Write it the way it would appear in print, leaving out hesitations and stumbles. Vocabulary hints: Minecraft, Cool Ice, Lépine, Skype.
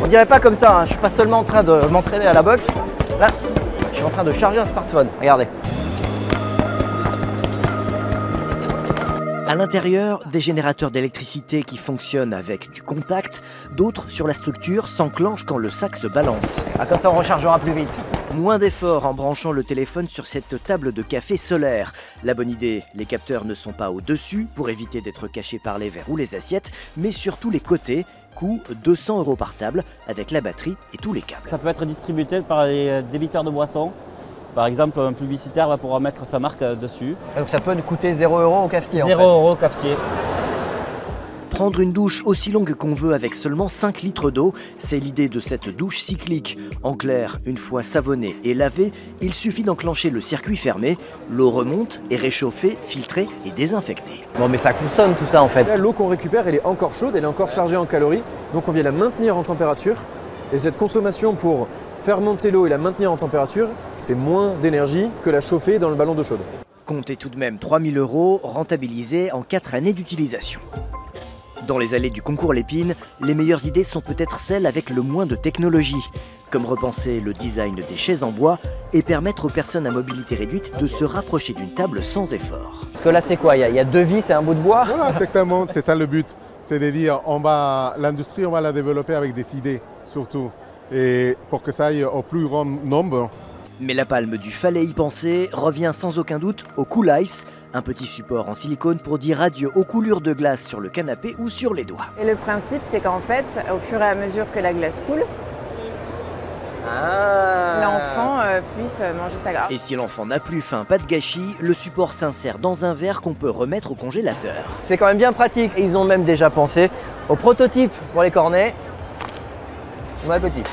On dirait pas comme ça, hein. Je suis pas seulement en train de m'entraîner à la boxe. Là, je suis en train de charger un smartphone. Regardez. À l'intérieur, des générateurs d'électricité qui fonctionnent avec du contact, d'autres sur la structure s'enclenchent quand le sac se balance. Ah, comme ça on rechargera plus vite. Moins d'efforts en branchant le téléphone sur cette table de café solaire. La bonne idée, les capteurs ne sont pas au-dessus pour éviter d'être cachés par les verres ou les assiettes, mais sur tous les côtés, coût 200 € par table avec la batterie et tous les câbles. Ça peut être distribué par les débiteurs de boissons. Par exemple, un publicitaire va pouvoir mettre sa marque dessus. Donc ça peut coûter 0 € au cafetier. 0 € au cafetier. Prendre une douche aussi longue qu'on veut avec seulement 5 litres d'eau, c'est l'idée de cette douche cyclique. En clair, une fois savonnée et lavée, il suffit d'enclencher le circuit fermé. L'eau remonte, est réchauffée, filtrée et désinfectée. Bon mais ça consomme tout ça en fait. L'eau qu'on récupère, elle est encore chaude, elle est encore chargée en calories. Donc on vient la maintenir en température. Et cette consommation pour faire monter l'eau et la maintenir en température, c'est moins d'énergie que la chauffer dans le ballon d'eau chaude. Comptez tout de même 3 000 € rentabilisés en 4 années d'utilisation. Dans les allées du concours Lépine, les meilleures idées sont peut-être celles avec le moins de technologie, comme repenser le design des chaises en bois et permettre aux personnes à mobilité réduite de se rapprocher d'une table sans effort. Parce que là c'est quoi? Il y a deux vis et un bout de bois? Voilà, exactement, c'est ça le but. C'est de dire, l'industrie, on va la développer avec des idées surtout, et pour que ça aille au plus grand nombre. Mais la palme du fallait y penser revient sans aucun doute au Cool Ice, un petit support en silicone pour dire adieu aux coulures de glace sur le canapé ou sur les doigts. Et le principe, c'est qu'en fait, au fur et à mesure que la glace coule, l'enfant puisse manger sa glace. Et si l'enfant n'a plus faim, pas de gâchis, le support s'insère dans un verre qu'on peut remettre au congélateur. C'est quand même bien pratique. Et ils ont même déjà pensé au prototype pour les cornets. Bon appétit.